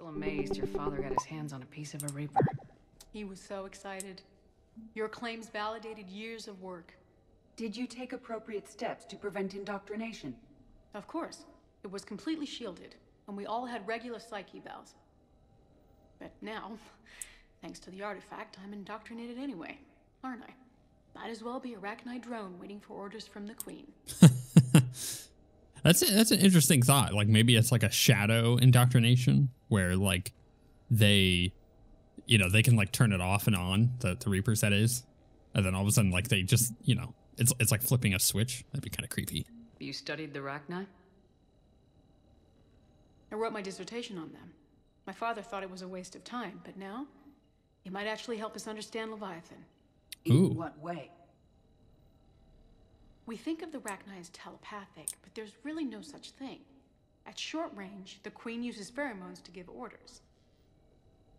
still amazed your father got his hands on a piece of a Reaper. He was so excited. Your claims validated years of work. Did you take appropriate steps to prevent indoctrination? Of course. It was completely shielded, and we all had regular psyche vows. But now, thanks to the artifact, I'm indoctrinated anyway, aren't I? Might as well be a Arachnid drone waiting for orders from the Queen. That's an interesting thought. Like, maybe it's like a shadow indoctrination where, like, they, you know, they can, like, turn it off and on, the Reapers, that is. And then all of a sudden, like, they just, you know, it's like flipping a switch. That'd be kind of creepy. You studied the Arachnid? I wrote my dissertation on them. My father thought it was a waste of time, but now it might actually help us understand Leviathan. In what way? We think of the Rachni as telepathic, but there's really no such thing. At short range, the Queen uses pheromones to give orders.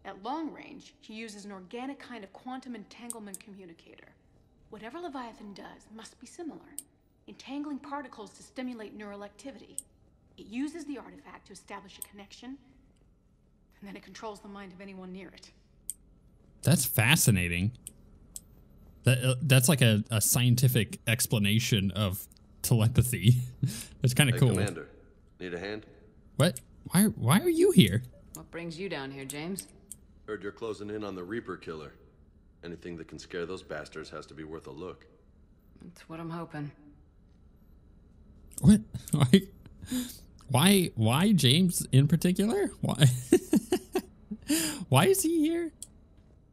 At long range, she uses an organic kind of quantum entanglement communicator. Whatever Leviathan does must be similar, entangling particles to stimulate neural activity. It uses the artifact to establish a connection, and then it controls the mind of anyone near it. That's fascinating. That's like a scientific explanation of telepathy. It's kind of cool. Commander, need a hand? What? Why are you here? What brings you down here, James? Heard you're closing in on the Reaper killer. Anything that can scare those bastards has to be worth a look. That's what I'm hoping. What? Why James in particular? Why? Why is he here?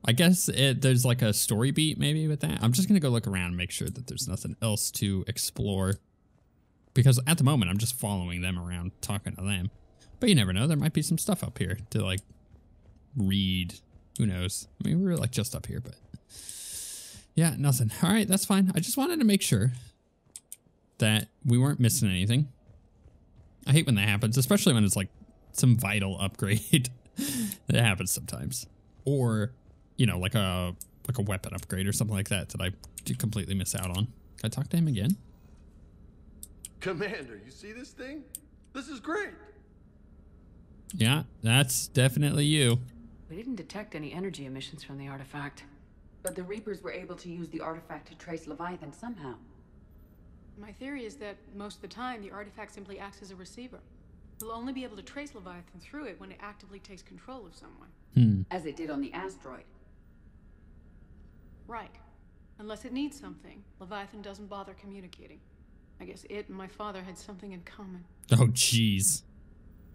I guess there's like a story beat maybe with that. I'm just going to go look around and make sure that there's nothing else to explore. Because at the moment, I'm just following them around, talking to them. But you never know. There might be some stuff up here to like read. Who knows? I mean, we were like just up here, but yeah, nothing. All right, that's fine. I just wanted to make sure that we weren't missing anything. I hate when that happens, especially when it's like some vital upgrade. It happens sometimes. Or, you know, like a weapon upgrade or something like that that I completely miss out on. Can I talk to him again? Commander, you see this thing? This is great. Yeah, that's definitely you. We didn't detect any energy emissions from the artifact. But the Reapers were able to use the artifact to trace Leviathan somehow. My theory is that most of the time the artifact simply acts as a receiver. We'll only be able to trace Leviathan through it when it actively takes control of someone. As it did on the asteroid. Right. Unless it needs something, Leviathan doesn't bother communicating. I guess it and my father had something in common. Oh, jeez.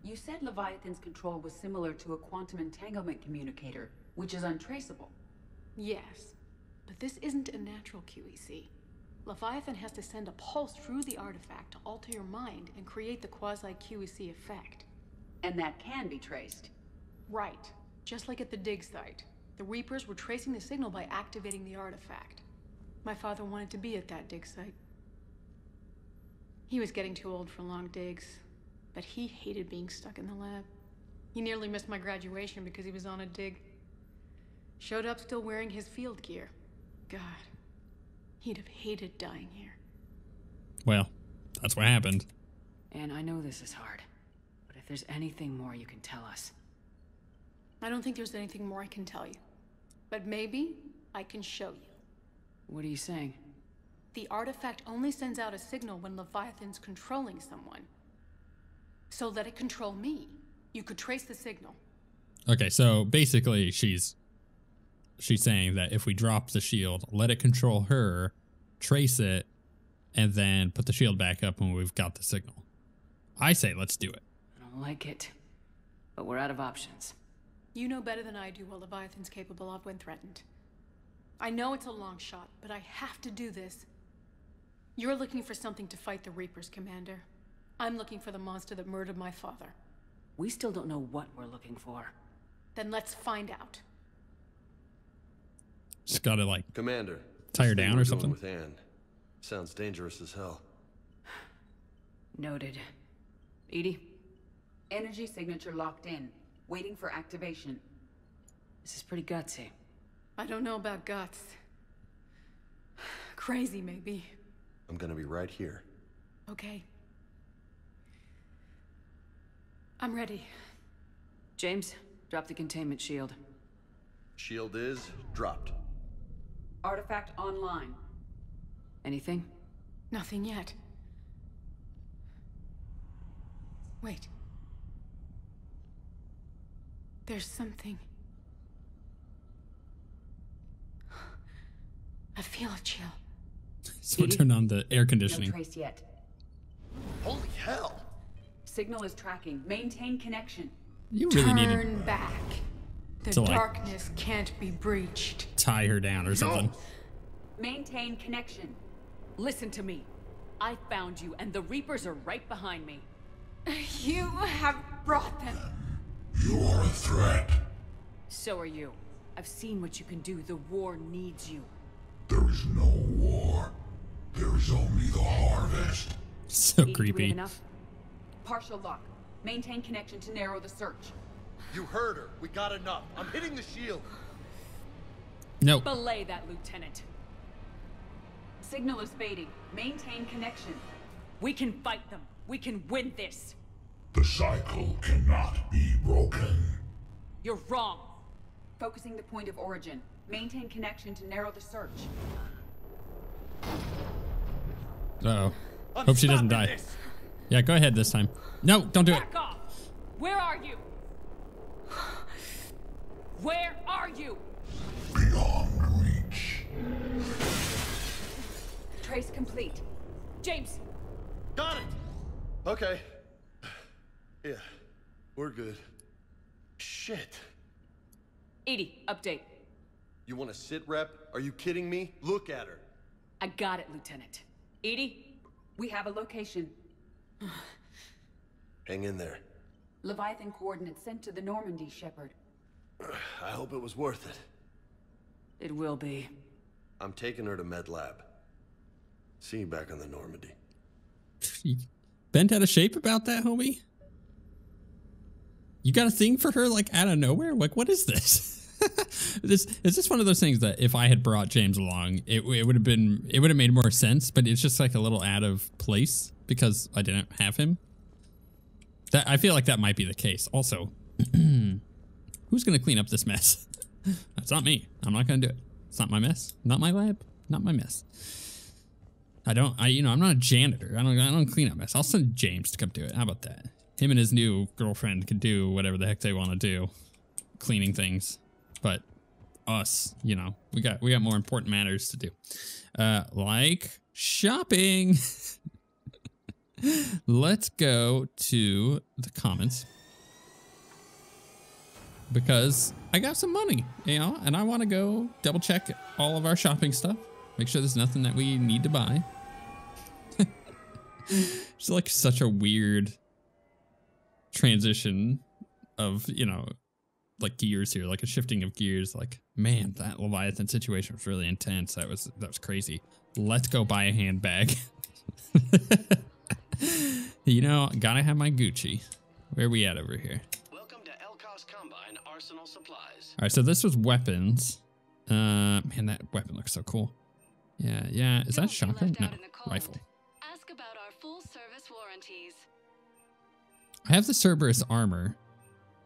You said Leviathan's control was similar to a quantum entanglement communicator, which is untraceable. Yes, but this isn't a natural QEC. Leviathan has to send a pulse through the artifact to alter your mind and create the quasi-QEC effect. And that can be traced. Right. Just like at the dig site. The Reapers were tracing the signal by activating the artifact. My father wanted to be at that dig site. He was getting too old for long digs, but he hated being stuck in the lab. He nearly missed my graduation because he was on a dig. Showed up still wearing his field gear. God. He'd have hated dying here. Well, that's what happened. And I know this is hard, but if there's anything more you can tell us. I don't think there's anything more I can tell you, but maybe I can show you. What are you saying? The artifact only sends out a signal when Leviathan's controlling someone. So let it control me. You could trace the signal. Okay, so basically she's saying that if we drop the shield, let it control her, trace it, and then put the shield back up when we've got the signal. I say let's do it. I don't like it, but we're out of options. You know better than I do what Leviathan's capable of when threatened. I know it's a long shot, but I have to do this. You're looking for something to fight the Reapers, Commander. I'm looking for the monster that murdered my father. We still don't know what we're looking for. Then let's find out. Just gotta like Commander, tie her down or something. With Anne. Sounds dangerous as hell. Noted. Edie? Energy signature locked in. Waiting for activation. This is pretty gutsy. I don't know about guts. Crazy, maybe. I'm gonna be right here. Okay. I'm ready. James, drop the containment shield. Shield is dropped. Artifact online. Anything? Nothing yet. Wait. There's something. I feel a chill. So turn on the air conditioning. No trace yet. Holy hell! Signal is tracking. Maintain connection. You really need to turn back. The darkness can't be breached. Tie her down or something. Maintain connection. Listen to me. I found you, and the Reapers are right behind me. You have brought them. You are a threat. So are you. I've seen what you can do. The war needs you. There is no war. There is only the harvest. So creepy. Enough? Partial lock. Maintain connection to narrow the search. You heard her. We got enough. I'm hitting the shield. No. Belay that, Lieutenant. Signal is fading. Maintain connection. We can fight them. We can win this. The cycle cannot be broken. You're wrong. Focusing the point of origin. Maintain connection to narrow the search. Uh-oh. Hope she doesn't die. This. Yeah, go ahead this time. No, don't do it. Off. Where are you? Where are you? Beyond reach. Trace complete. James. Got it. Okay. Yeah, we're good. Shit. Edie, update. You want to sit rep? Are you kidding me? Look at her. I got it, Lieutenant. Edie, we have a location. Hang in there. Leviathan coordinates sent to the Normandy, Shepard. I hope it was worth it. It will be. I'm taking her to Med Lab. See you back on the Normandy. You bent out of shape about that, homie? You got a thing for her, like, out of nowhere? Like, what is this? It's just one of those things that if I had brought James along, it would have been, it would have made more sense, but it's just like a little out of place because I didn't have him. That, I feel like that might be the case. Also, who's going to clean up this mess? That's not me. I'm not going to do it. It's not my mess. Not my lab. Not my mess. I'm not a janitor. I don't clean up mess. I'll send James to come do it. How about that? Him and his new girlfriend can do whatever the heck they want to do. Cleaning things. But us, you know, we got more important matters to do. Like shopping. Let's go to the comments. Because I got some money, you know, and I want to go double check all of our shopping stuff. Make sure there's nothing that we need to buy. It's like such a weird transition of, you know, like gears here, like a shifting of gears. Like, man, that Leviathan situation was really intense. That was crazy. Let's go buy a handbag. You know, gotta have my Gucci. Where are we at over here? Welcome to Elkos Combine Arsenal Supplies. All right, so this was weapons. Man, that weapon looks so cool. Yeah, yeah. Is that shotgun? No, rifle. Ask about our full service warranties. I have the Cerberus armor.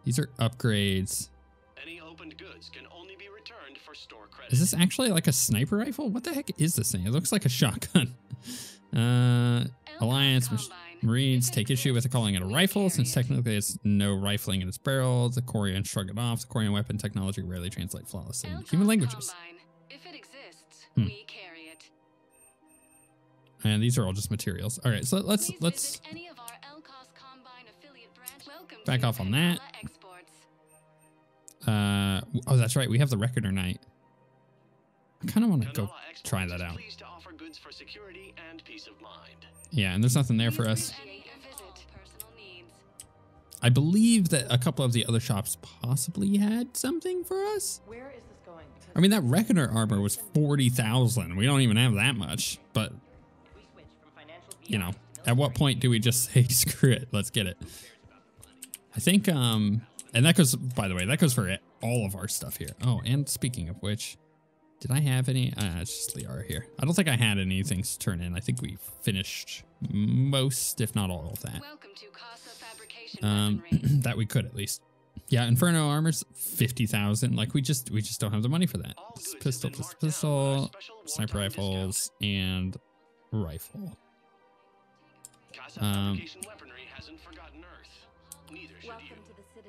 These are upgrades. Any opened goods can only be returned for store credit. Is this actually like a sniper rifle? What the heck is this thing? It looks like a shotgun. Alliance Marines take issue with calling it a rifle since technically it's no rifling in its barrel. The Korian shrug it off. The Korian weapon technology rarely translates flawlessly in human languages. If it exists, we carry it. And these are all just materials. All right, so let's back off on that. Oh, that's right. We have the Reckoner Knight. I kind of want to go try that out. Yeah, and there's nothing there for us. I believe that a couple of the other shops possibly had something for us. Where is this going? I mean, that Reckoner armor was 40,000. We don't even have that much, but you know, at what point do we just say, screw it, let's get it? I think, and that goes, by the way, that goes for all of our stuff here. Oh, and speaking of which, did I have any? It's just Liara here. I don't think I had anything to turn in. I think we finished most, if not all of that. Welcome to Casa Fabrication. That we could at least. Yeah, Inferno Armors, 50,000. Like we just don't have the money for that. Just pistol, sniper rifles, and rifle.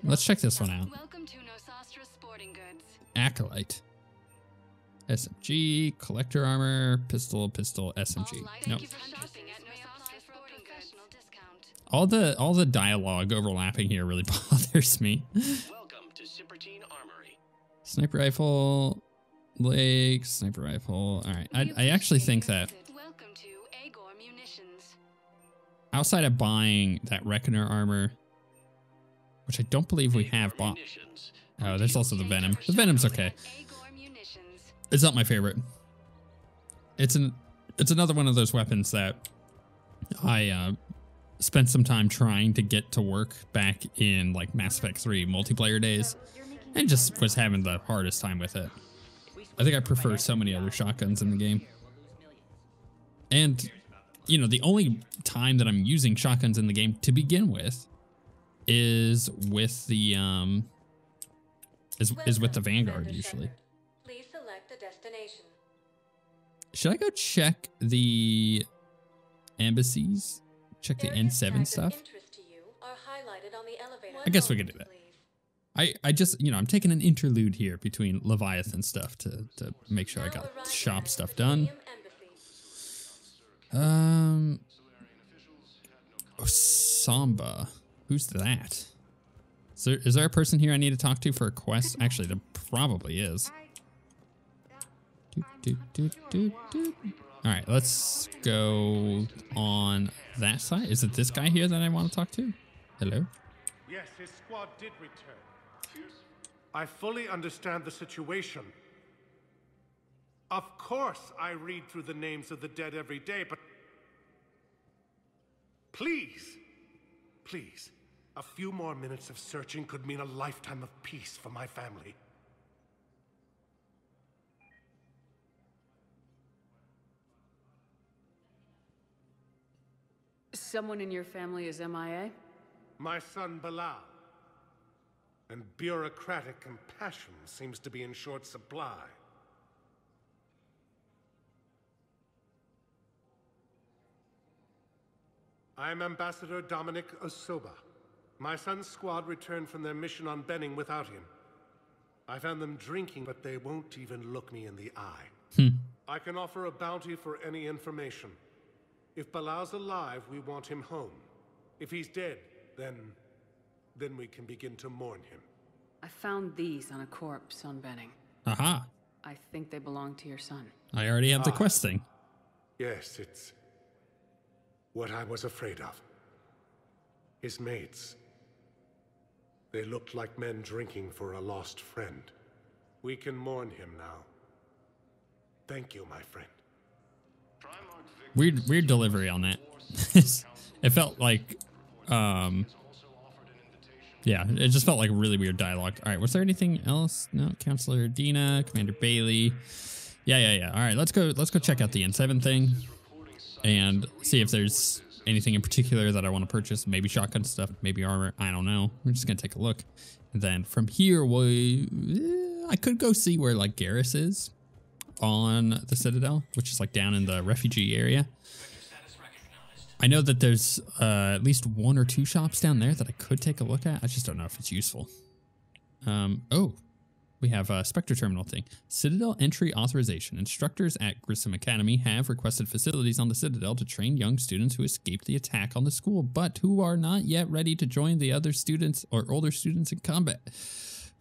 Let's check this one out. Welcome to Nos Astra Sporting Goods. Acolyte. SMG, collector armor, pistol, SMG. Nope. All the dialogue overlapping here really bothers me. Welcome to Superteen Armory. Sniper rifle, Blake, sniper rifle. All right. I actually think that outside of buying that Reckoner armor, which I don't believe we have bought. Oh, there's also the Venom. The Venom's okay. It's not my favorite. It's another one of those weapons that I spent some time trying to get to work back in like Mass Effect 3 multiplayer days, and just was having the hardest time with it. I think I prefer so many other shotguns in the game. And, you know, the only time that I'm using shotguns in the game to begin with is with the with the Vanguard usually. Please select the destination. Should I go check the embassies? Check the N7 stuff. I guess we could do that. I just, you know, I'm taking an interlude here between Leviathan stuff to make sure I got shop stuff done. Oh, Samba. Who's that? Is there a person here I need to talk to for a quest? Actually, there probably is. All right, let's go on that side. Is it this guy here that I want to talk to? Hello? Yes, his squad did return. I fully understand the situation. Of course, I read through the names of the dead every day, but please, a few more minutes of searching could mean a lifetime of peace for my family. Someone in your family is MIA? My son, Bilal. And bureaucratic compassion seems to be in short supply. I'm Ambassador Dominic Osoba. My son's squad returned from their mission on Benning without him. I found them drinking, but they won't even look me in the eye. I can offer a bounty for any information. If Bilal's alive, we want him home. If he's dead, then we can begin to mourn him. I found these on a corpse on Benning. Aha. I think they belong to your son. I already have the quest thing. Yes, it's what I was afraid of. His mates. They looked like men drinking for a lost friend. We can mourn him now. Thank you, my friend. Weird delivery on that. It felt like, yeah, it just felt like really weird dialogue. All right, was there anything else? No, Counselor Dina, Commander Bailey. Yeah. All right, let's go check out the N7 thing and see if there's anything in particular that I want to purchase. Maybe shotgun stuff, maybe armor. I don't know. We're just gonna take a look. And then from here, I could go see where like Garrus is on the Citadel, which is like down in the refugee area. I know that there's at least one or two shops down there that I could take a look at. I just don't know if it's useful. Oh, we have a Spectre Terminal thing. Citadel entry authorization. Instructors at Grissom Academy have requested facilities on the Citadel to train young students who escaped the attack on the school, but who are not yet ready to join the other students or older students in combat.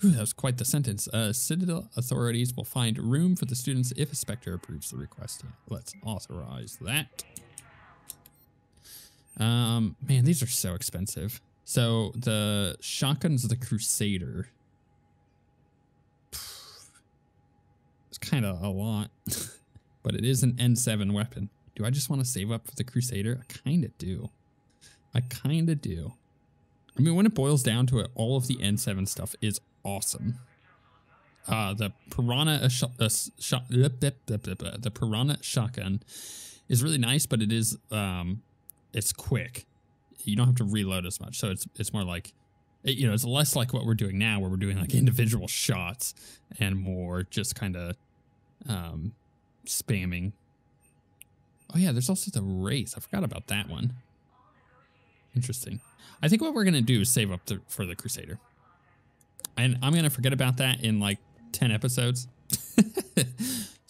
Whew, that was quite the sentence. Citadel authorities will find room for the students if a Spectre approves the request. Let's authorize that. Man, these are so expensive. So the shotguns of the Crusader. It's kind of a lot, but it is an N7 weapon. Do I just want to save up for the Crusader? I kind of do. I mean, when it boils down to it, all of the N7 stuff is awesome. The Piranha shotgun is really nice, but it is it's quick. You don't have to reload as much, so it's more like you know, it's less like what we're doing now, where we're doing like individual shots, and more just kind of spamming. Oh yeah, there's also the race. I forgot about that one. Interesting. I think what we're gonna do is save up for the Crusader, and I'm gonna forget about that in like 10 episodes.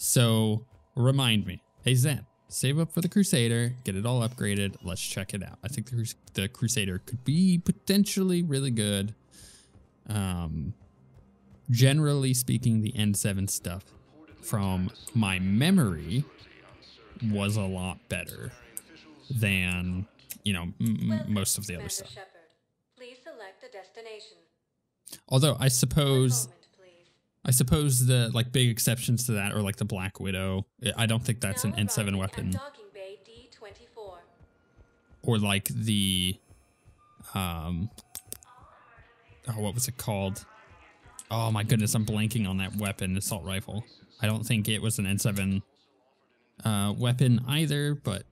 So remind me, hey Zen, save up for the Crusader, get it all upgraded. Let's check it out. I think the Crusader could be potentially really good. Generally speaking, the N7 stuff from my memory was a lot better than, you know, most of the other stuff. Please select a destination. Although I suppose the like big exceptions to that are like the Black Widow. I don't think that's an N7 weapon. Or like the oh, what was it called? Oh my goodness, I'm blanking on that weapon, assault rifle. I don't think it was an N7 weapon either, but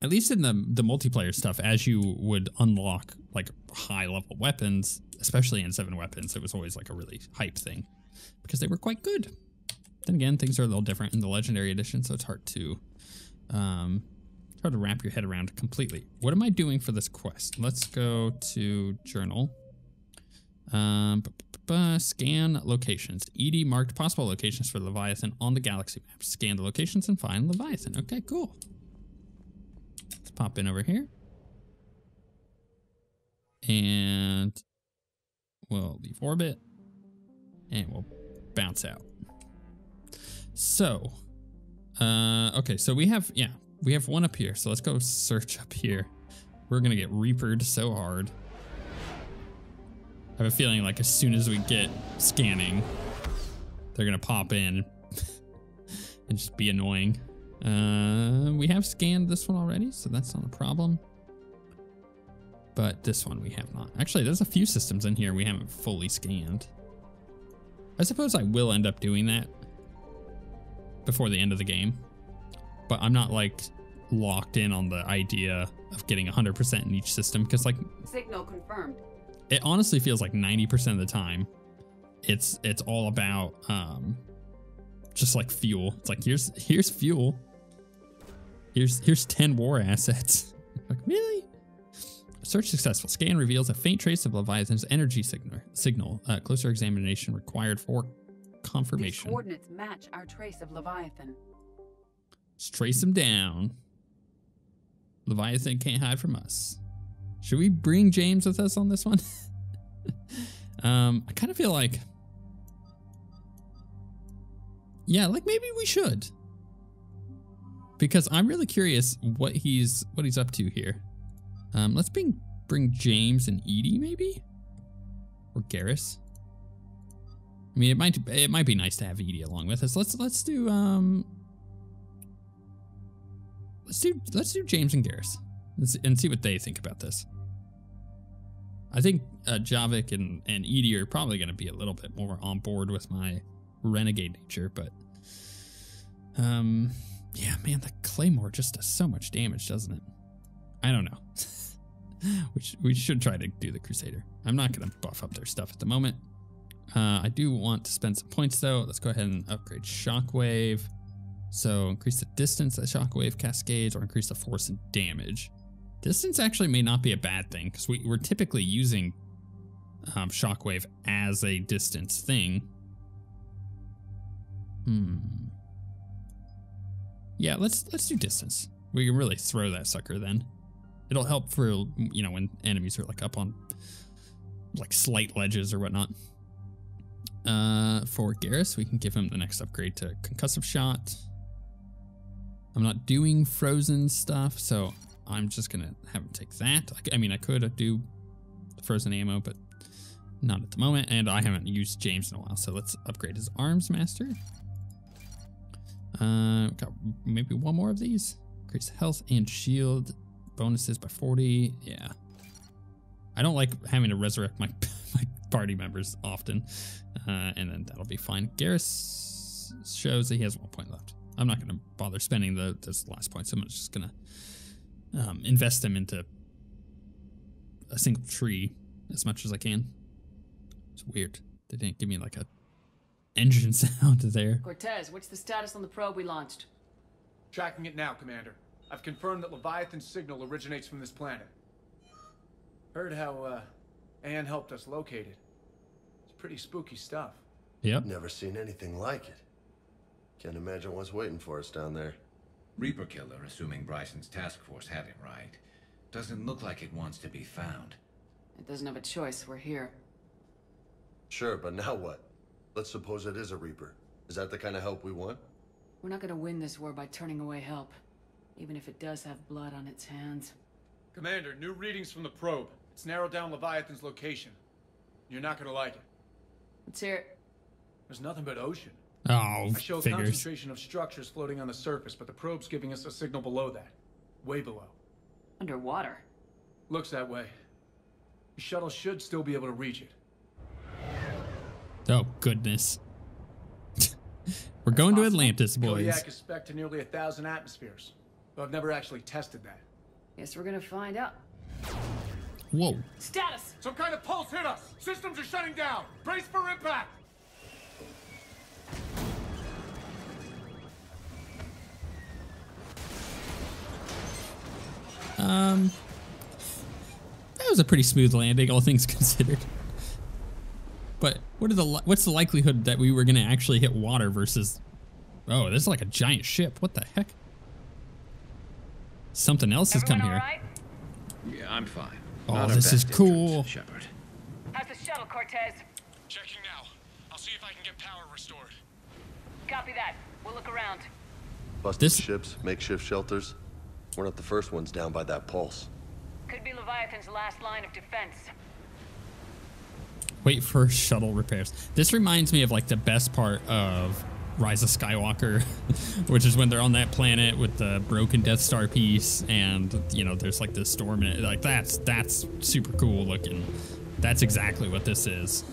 at least in the multiplayer stuff, as you would unlock like high level weapons, especially N7 weapons, it was always like a really hype thing because they were quite good. Then again, things are a little different in the Legendary Edition, so it's hard to wrap your head around completely. What am I doing for this quest? Let's go to journal. Scan locations. ED marked possible locations for Leviathan on the galaxy map. Scan the locations and find Leviathan. Okay, cool. Pop in over here, and we'll leave orbit, and we'll bounce out. So, okay, so we have one up here. So let's go search up here. We're gonna get Reapered so hard. I have a feeling like as soon as we get scanning, they're gonna pop in and just be annoying. We have scanned this one already, so that's not a problem. But this one we have not. Actually, there's a few systems in here we haven't fully scanned. I suppose I will end up doing that before the end of the game. But I'm not like locked in on the idea of getting 100% in each system, because like signal confirmed. It honestly feels like 90% of the time it's all about just like fuel. It's like here's fuel. Here's 10 war assets. Like, really? Search successful. Scan reveals a faint trace of Leviathan's energy signal. Closer examination required for confirmation. These coordinates match our trace of Leviathan. Let's trace him down. Leviathan can't hide from us. Should we bring James with us on this one? I kind of feel like, yeah, like maybe we should. Because I'm really curious what he's up to here. Let's bring James and Edie maybe, or Garrus. I mean, it might be nice to have Edie along with us. Let's do James and Garrus and see what they think about this. I think Javik and Edie are probably going to be a little bit more on board with my renegade nature, but yeah, man, the Claymore just does so much damage, doesn't it? I don't know. We should try to do the Crusader. I'm not going to buff up their stuff at the moment. I do want to spend some points, though. Let's go ahead and upgrade Shockwave. So increase the distance that Shockwave cascades, or increase the force and damage. Distance actually may not be a bad thing, because we're typically using Shockwave as a distance thing. Yeah, let's do distance. We can really throw that sucker then. It'll help for, you know, when enemies are like up on like slight ledges or whatnot. For Garrus, we can give him the next upgrade to Concussive Shot. I'm not doing frozen stuff, so I'm just gonna have him take that. I mean, I could do frozen ammo, but not at the moment, and I haven't used James in a while, so let's upgrade his Arms Master. Got maybe one more of these. Increase health and shield bonuses by 40. Yeah, I don't like having to resurrect my party members often, and then that'll be fine. Garrus shows that he has 1 point left. I'm not gonna bother spending those last points. I'm just gonna invest them into a single tree as much as I can. It's weird. They didn't give me like a engine sound there. Cortez, what's the status on the probe we launched? Tracking it now, Commander. I've confirmed that Leviathan's signal originates from this planet. Heard how Anne helped us locate it. It's pretty spooky stuff. Yep. Never seen anything like it. Can't imagine what's waiting for us down there. Reaper killer, assuming Bryson's task force had it right, doesn't look like it wants to be found. It doesn't have a choice. We're here. Sure, but now what? Let's suppose it is a Reaper. Is that the kind of help we want? We're not going to win this war by turning away help, even if it does have blood on its hands. Commander, new readings from the probe. It's narrowed down Leviathan's location. You're not going to like it. Let's hear it. There's nothing but ocean. Oh, I show figures. Concentration of structures floating on the surface, but the probe's giving us a signal below that. Way below. Underwater? Looks that way. The shuttle should still be able to reach it. Oh, goodness. We're going to Atlantis, boys. QEC is spec'd to nearly 1,000 atmospheres. But I've never actually tested that. Guess we're gonna find out. Whoa. Status! Some kind of pulse hit us! Systems are shutting down! Brace for impact! That was a pretty smooth landing, all things considered. But what's the likelihood that we were gonna actually hit water versus? Oh, this is like a giant ship. What the heck? Something else has come here. Yeah, I'm fine. Oh, this is cool. Shepard. How's the shuttle, Cortez? Checking now. I'll see if I can get power restored. Copy that. We'll look around. Busted ships, makeshift shelters. We're not the first ones down by that pulse. Could be Leviathan's last line of defense. Wait for shuttle repairs. This reminds me of like the best part of Rise of Skywalker, which is when they're on that planet with the broken Death Star piece, and you know there's like this storm in it. Like that's super cool looking. That's exactly what this is.